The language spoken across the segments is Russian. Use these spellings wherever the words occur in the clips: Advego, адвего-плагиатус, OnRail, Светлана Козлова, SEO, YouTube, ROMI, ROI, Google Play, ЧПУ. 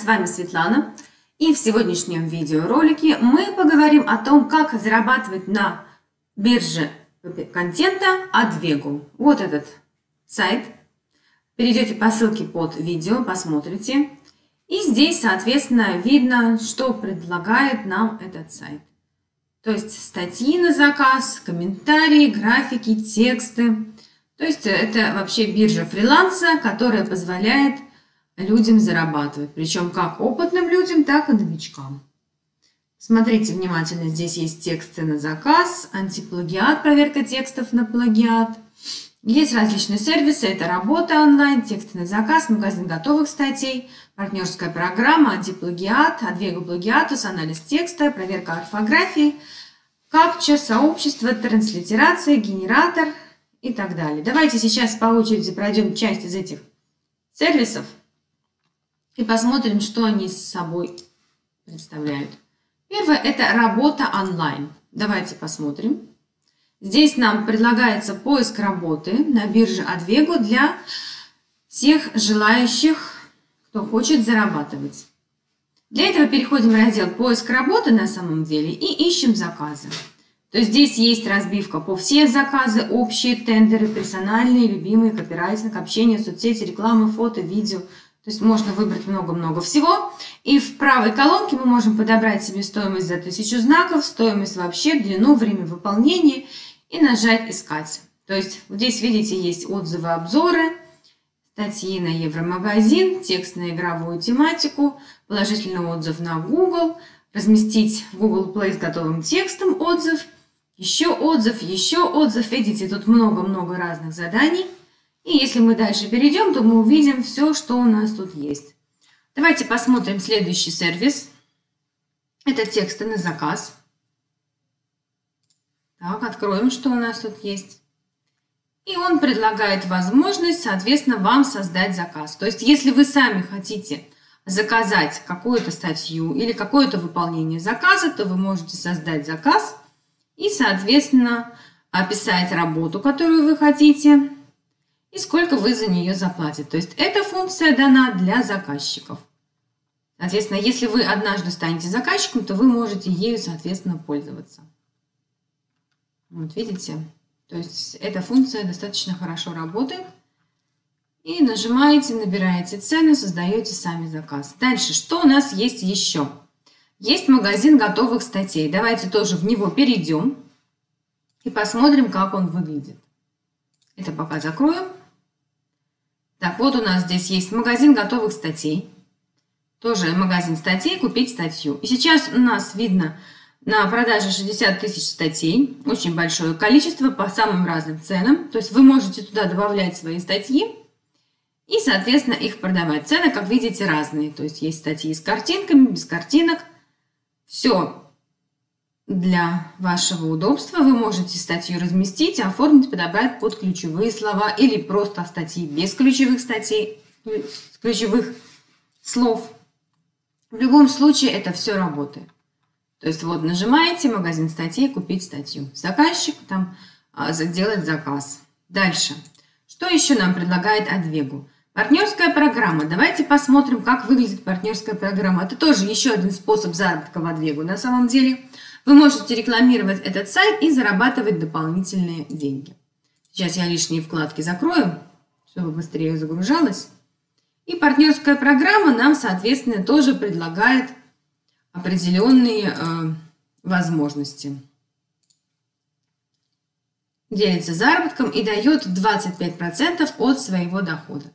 с вами Светлана, и в сегодняшнем видеоролике мы поговорим о том, как зарабатывать на бирже контента Advego. Вот этот сайт. Перейдете по ссылке под видео, посмотрите. И здесь, соответственно, видно, что предлагает нам этот сайт. То есть статьи на заказ, комментарии, графики, тексты. То есть это вообще биржа фриланса, которая позволяет людям зарабатывать. Причем как опытным людям, так и новичкам. Смотрите внимательно, здесь есть тексты на заказ, антиплагиат, проверка текстов на плагиат. Есть различные сервисы, это работа онлайн, тексты на заказ, магазин готовых статей, партнерская программа, антиплагиат, адвего-плагиатус, анализ текста, проверка орфографии, капча, сообщество, транслитерация, генератор и так далее. Давайте сейчас по очереди пройдем часть из этих сервисов и посмотрим, что они собой представляют. Первое – это работа онлайн. Давайте посмотрим. Здесь нам предлагается поиск работы на бирже Advego для всех желающих, кто хочет зарабатывать. Для этого переходим в раздел «Поиск работы» на самом деле и ищем заказы. То есть здесь есть разбивка по все заказы, общие, тендеры, персональные, любимые, копирайтинг, общение, соцсети, рекламы, фото, видео. То есть можно выбрать много-много всего. И в правой колонке мы можем подобрать себе стоимость за 1000 знаков, стоимость вообще, длину, время выполнения и нажать «Искать». То есть здесь, видите, есть отзывы, обзоры, статьи на Евромагазин, текст на игровую тематику, положительный отзыв на Google, разместить в Google Play с готовым текстом отзыв, еще отзыв, еще отзыв. Видите, тут много-много разных заданий. И если мы дальше перейдем, то мы увидим все, что у нас тут есть. Давайте посмотрим следующий сервис. Это тексты на заказ. Так, откроем, что у нас тут есть. И он предлагает возможность, соответственно, вам создать заказ. То есть, если вы сами хотите заказать какую-то статью или какое-то выполнение заказа, то вы можете создать заказ и, соответственно, описать работу, которую вы хотите, и сколько вы за нее заплатите. То есть эта функция дана для заказчиков. Соответственно, если вы однажды станете заказчиком, то вы можете ею, соответственно, пользоваться. Вот видите, то есть эта функция достаточно хорошо работает. И нажимаете, набираете цену, создаете сами заказ. Дальше, что у нас есть еще? Есть магазин готовых статей. Давайте тоже в него перейдем и посмотрим, как он выглядит. Это пока закроем. Так, вот у нас здесь есть магазин готовых статей. Тоже магазин статей, купить статью. И сейчас у нас видно на продаже 60 тысяч статей. Очень большое количество по самым разным ценам. То есть вы можете туда добавлять свои статьи и, соответственно, их продавать. Цены, как видите, разные. То есть есть статьи с картинками, без картинок. Все для вашего удобства. Вы можете статью разместить, оформить, подобрать под ключевые слова или просто статьи без ключевых слов. В любом случае это все работает. То есть вот нажимаете магазин статей, купить статью. Заказчик там сделать заказ. Дальше. Что еще нам предлагает Advego? Партнерская программа. Давайте посмотрим, как выглядит партнерская программа. Это тоже еще один способ заработка в Advego на самом деле. Вы можете рекламировать этот сайт и зарабатывать дополнительные деньги. Сейчас я лишние вкладки закрою, чтобы быстрее загружалось. И партнерская программа нам, соответственно, тоже предлагает определенные возможности. Делится заработком и дает 25% от своего дохода.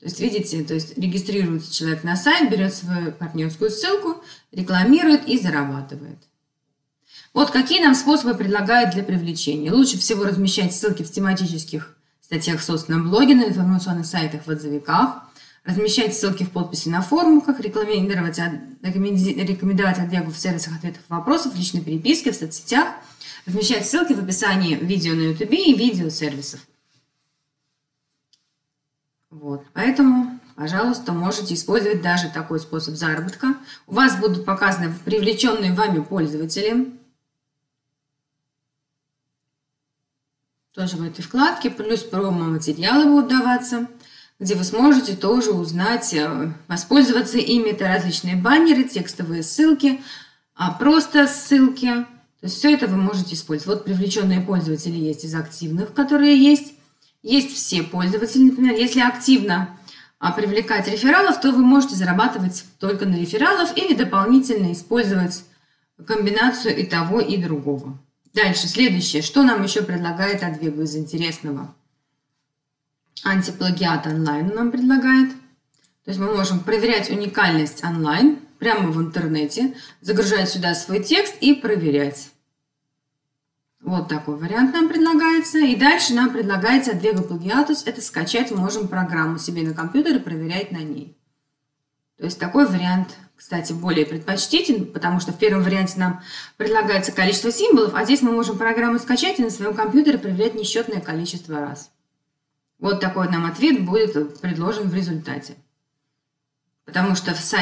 То есть, видите, то есть регистрируется человек на сайт, берет свою партнерскую ссылку, рекламирует и зарабатывает. Вот какие нам способы предлагают для привлечения. Лучше всего размещать ссылки в тематических статьях в собственном блоге, на информационных сайтах, в отзывиках, размещать ссылки в подписи на форумах, рекомендовать Advego в сервисах ответов вопросов, в личной переписке, в соцсетях, размещать ссылки в описании видео на YouTube и видеосервисов. Вот. Поэтому, пожалуйста, можете использовать даже такой способ заработка. У вас будут показаны привлеченные вами пользователи. Тоже в этой вкладке. Плюс промо-материалы будут даваться. где вы сможете тоже узнать, воспользоваться ими. Это различные баннеры, текстовые ссылки, просто ссылки. То есть все это вы можете использовать. Вот привлеченные пользователи есть из активных, которые есть. Есть все пользователи. Например, если активно привлекать рефералов, то вы можете зарабатывать только на рефералов или дополнительно использовать комбинацию и того, и другого. Дальше, следующее. Что нам еще предлагает Advego из интересного? Антиплагиат онлайн нам предлагает. То есть мы можем проверять уникальность онлайн прямо в интернете, загружать сюда свой текст и проверять. Вот такой вариант нам предлагается. И дальше нам предлагается адвего-плагиатус. Это скачать можем программу себе на компьютер и проверять на ней. То есть такой вариант, кстати, более предпочтителен, потому что в первом варианте нам предлагается количество символов, а здесь мы можем программу скачать и на своем компьютере проверять несчетное количество раз. Вот такой нам ответ будет предложен в результате. Потому что все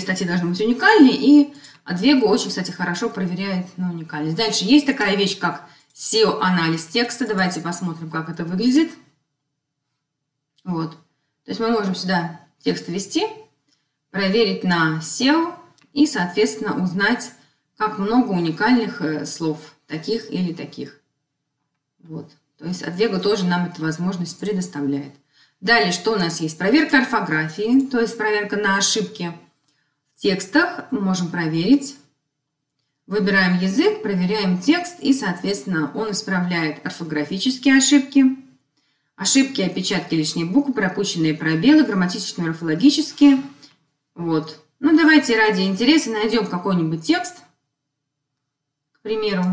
статьи должны быть уникальны, и Advego очень, кстати, хорошо проверяет на уникальность. Дальше есть такая вещь, как SEO-анализ текста. Давайте посмотрим, как это выглядит. Вот. То есть мы можем сюда текст ввести, проверить на SEO и, соответственно, узнать, как много уникальных слов, таких или таких. Вот. То есть Advego тоже нам эту возможность предоставляет. Далее, что у нас есть? Проверка орфографии, то есть проверка на ошибки в текстах. Мы можем проверить. Выбираем язык, проверяем текст, и, соответственно, он исправляет орфографические ошибки, опечатки лишних букв, пропущенные пробелы, грамматические, морфологические. Вот. Ну, давайте ради интереса найдем какой-нибудь текст, к примеру.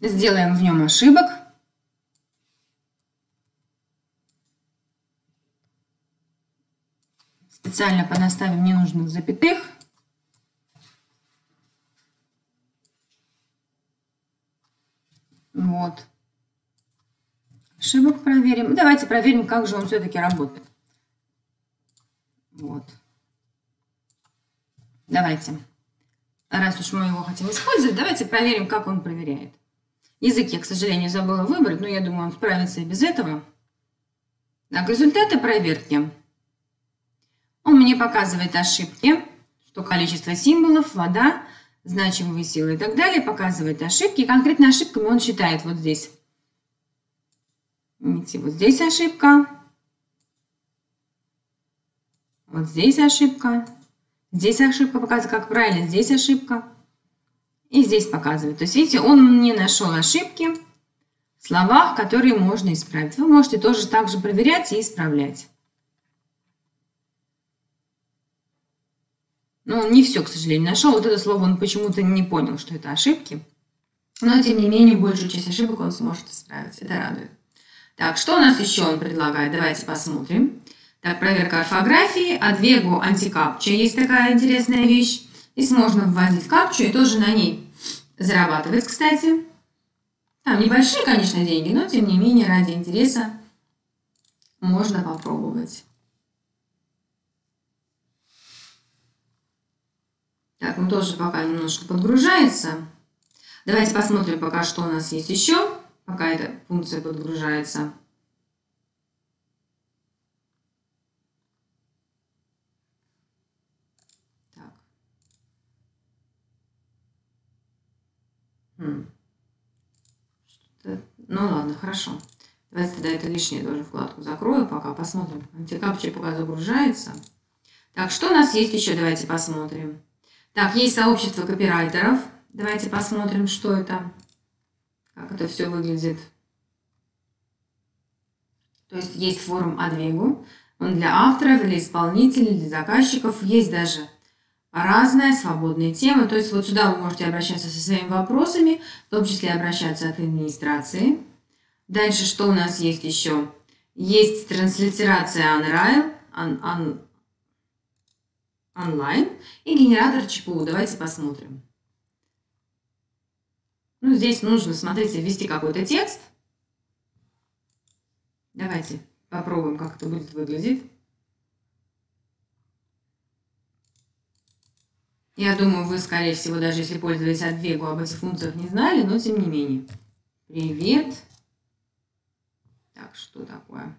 Сделаем в нем ошибок. Специально понаставим ненужных запятых. Вот. Ошибок проверим. Давайте проверим, как же он все-таки работает. Вот. Давайте. Раз уж мы его хотим использовать, давайте проверим, как он проверяет. Язык я, к сожалению, забыла выбрать, но я думаю, он справится и без этого. Так, результаты проверки. Он мне показывает ошибки, что количество символов, вода, значимые силы и так далее, показывает ошибки. И конкретно ошибками он считает вот здесь. Видите, вот здесь ошибка. Вот здесь ошибка. Здесь ошибка показывает, как правильно, здесь ошибка. И здесь показывает. То есть, видите, он мне нашел ошибки в словах, которые можно исправить. Вы можете тоже так же проверять и исправлять. Ну, не все, к сожалению, нашел. Вот это слово он почему-то не понял, что это ошибки. Но, тем не менее, большую часть ошибок он сможет исправить. Это радует. Так, что у нас еще он предлагает? Давайте посмотрим. Так, проверка орфографии. Advego антикапча. Есть такая интересная вещь. Здесь можно вводить капчу и тоже на ней зарабатывать, кстати. Там небольшие, конечно, деньги, но, тем не менее, ради интереса можно попробовать. Так, он тоже пока немножко подгружается. Давайте посмотрим пока, что у нас есть еще, пока эта функция подгружается. Ну ладно, хорошо. Давайте тогда это лишнее тоже вкладку закрою, пока посмотрим. Антикапча пока загружается. Так, что у нас есть еще? Давайте посмотрим. Так, есть сообщество копирайтеров. Давайте посмотрим, что это. Как это все выглядит. То есть есть форум Advego. Он для авторов, для исполнителей, для заказчиков. Есть даже разные свободные темы. То есть вот сюда вы можете обращаться со своими вопросами, в том числе обращаться от администрации. Дальше что у нас есть еще? Есть транслитерация OnRail, онлайн и генератор ЧПУ. Давайте посмотрим. Ну, здесь нужно, смотрите, ввести какой-то текст. Давайте попробуем, как это будет выглядеть. Я думаю, вы, скорее всего, даже если пользовались Advego, об этих функциях не знали, но тем не менее. Привет. Так, что такое?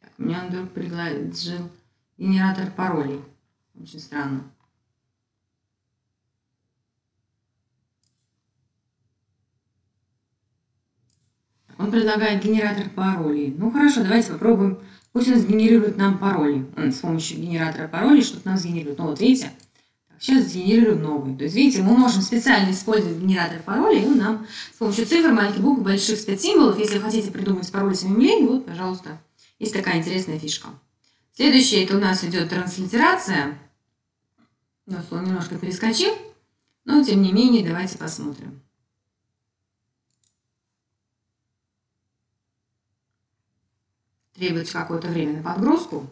Так, меня Андор предложил генератор паролей. Очень странно. Он предлагает генератор паролей. Ну хорошо, давайте попробуем. Пусть он сгенерирует нам пароли. Он с помощью генератора паролей что-то нам сгенерирует. Ну вот видите, сейчас сгенерирую новый. То есть видите, мы можем специально использовать генератор паролей. И он нам с помощью цифр, маленьких букв, больших спецсимволов. Если вы хотите придумать пароль самим, вот, пожалуйста, есть такая интересная фишка. Следующее, это у нас идет транслитерация. Ну, он немножко перескочил, но тем не менее, давайте посмотрим. Требуется какое-то время на подгрузку.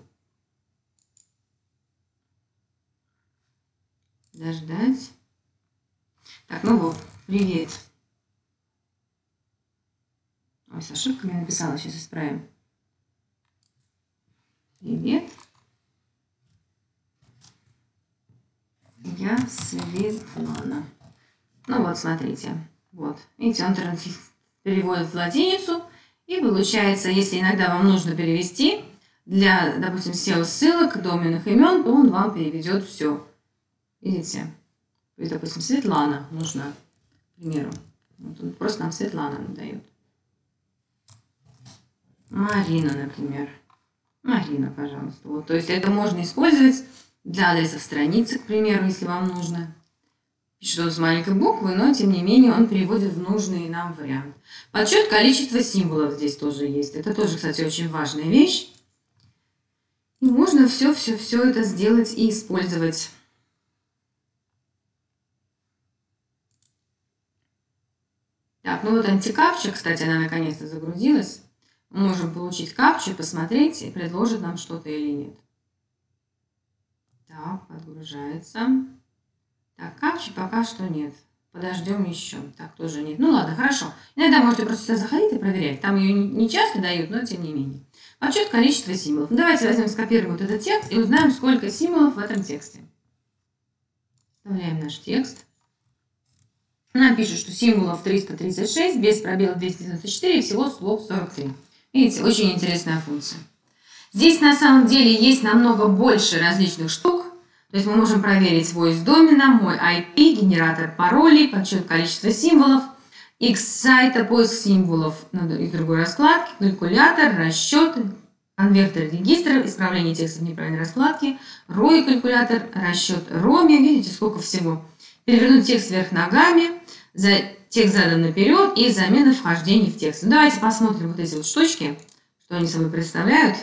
Дождать. Так, ну вот, привет. Ой, с ошибками написала, сейчас исправим. Привет. Я Светлана. Ну вот, смотрите. Вот, видите, он переводит в латиницу. И получается, если иногда вам нужно перевести для, допустим, SEO-ссылок, доменных имен, то он вам переведет все. Видите? То есть, допустим, Светлана нужна, к примеру. Вот он просто нам Светлана дает. Марина, например. Марина, пожалуйста. Вот. То есть это можно использовать для адресов страницы, к примеру, если вам нужно. Что с маленькой буквы, но тем не менее он переводит в нужный нам вариант. Подсчет количества символов здесь тоже есть. Это тоже, кстати, очень важная вещь. И можно все это сделать и использовать. Так, ну вот антикапча, кстати, она наконец-то загрузилась. Мы можем получить капчу, посмотреть, и предложит нам что-то или нет. Так, подгружается. Так, капчи пока что нет. Подождем еще. Так, тоже нет. Ну ладно, хорошо. Иногда можете просто заходить и проверять. Там ее не часто дают, но тем не менее. Подсчет количества символов. Ну, давайте возьмем, скопируем вот этот текст и узнаем, сколько символов в этом тексте. Вставляем наш текст. Она пишет, что символов 336, без пробелов 294, всего слов 43. Видите, очень интересная функция. Здесь на самом деле есть намного больше различных штук. То есть мы можем проверить voice домена, мой IP, генератор паролей, подсчет количества символов, X-сайта, поиск символов из другой раскладки, калькулятор, расчеты, конвертер регистров, исправление текстов неправильной раскладки, ROI калькулятор, расчет ROMI. Видите, сколько всего. Перевернуть текст вверх ногами, текст задан наперед и замена вхождений в текст. Давайте посмотрим вот эти вот штучки, что они собой представляют.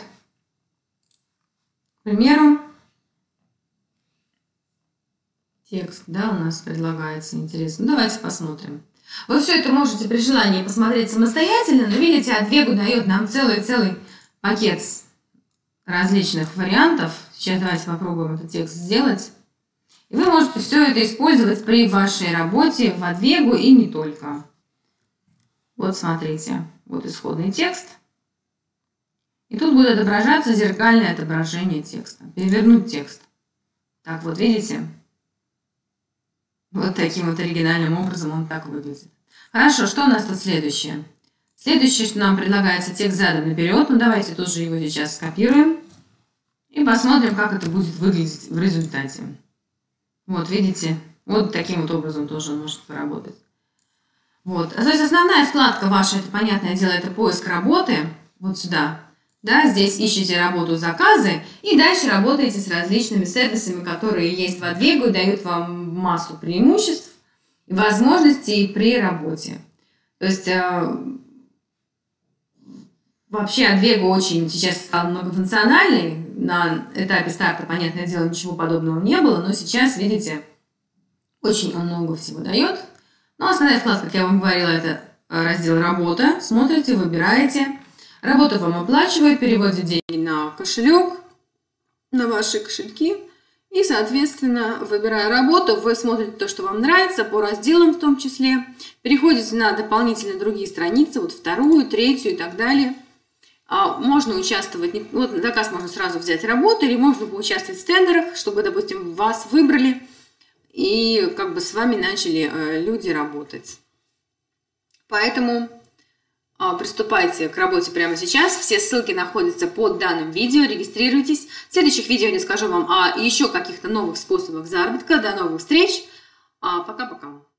К примеру, текст, да, у нас предлагается, интересно. Давайте посмотрим. Вы все это можете при желании посмотреть самостоятельно, но видите, Advego дает нам целый пакет различных вариантов. Сейчас давайте попробуем этот текст сделать. И вы можете все это использовать при вашей работе в Advego и не только. Вот смотрите, вот исходный текст. И тут будет отображаться зеркальное отображение текста. Перевернуть текст. Так вот, видите? Вот таким вот оригинальным образом он так выглядит. Хорошо, что у нас тут следующее? Следующее, что нам предлагается, текст задан наперед. Ну, давайте тоже его сейчас скопируем. И посмотрим, как это будет выглядеть в результате. Вот, видите? Вот таким вот образом тоже он может поработать. Вот. То есть основная вкладка ваша, это, понятное дело, это поиск работы. Вот сюда. Да, здесь ищете работу, заказы, и дальше работаете с различными сервисами, которые есть в Advego и дают вам массу преимуществ и возможностей при работе. То есть вообще Advego очень сейчас стал многофункциональный. На этапе старта, понятное дело, ничего подобного не было, но сейчас, видите, очень он много всего дает. Но основная вкладка, как я вам говорила, это раздел «Работа». Смотрите, выбираете. Работа вам оплачивает, переводит деньги на кошелек, на ваши кошельки. И, соответственно, выбирая работу, вы смотрите то, что вам нравится, по разделам в том числе. Переходите на дополнительные другие страницы, вот вторую, третью и так далее. Можно участвовать, вот на заказ можно сразу взять работу, или можно поучаствовать в тендерах, чтобы, допустим, вас выбрали. и как бы с вами начали люди работать. Поэтому приступайте к работе прямо сейчас. Все ссылки находятся под данным видео. Регистрируйтесь. В следующих видео я расскажу вам о еще каких-то новых способах заработка. До новых встреч. Пока-пока.